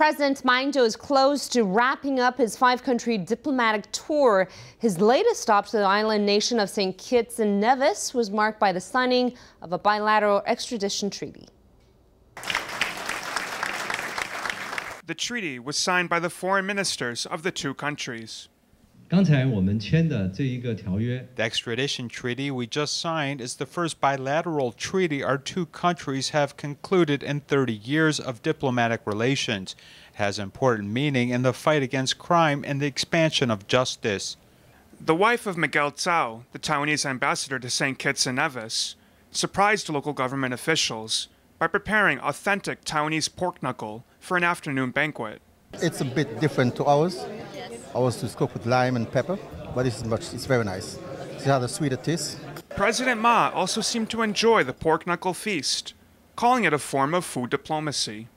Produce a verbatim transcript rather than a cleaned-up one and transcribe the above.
President Ma Ying-jeou is close to wrapping up his five-country diplomatic tour. His latest stop to the island nation of Saint Kitts and Nevis was marked by the signing of a bilateral extradition treaty. The treaty was signed by the foreign ministers of the two countries. The extradition treaty we just signed is the first bilateral treaty our two countries have concluded in thirty years of diplomatic relations. It has important meaning in the fight against crime and the expansion of justice. The wife of Miguel Tsao, the Taiwanese ambassador to Saint Kitts and Nevis, surprised local government officials by preparing authentic Taiwanese pork knuckle for an afternoon banquet. It's a bit different to ours. Ours is cooked with lime and pepper, but it's much, it's very nice. See how the sweet it is. President Ma also seemed to enjoy the pork knuckle feast, calling it a form of food diplomacy.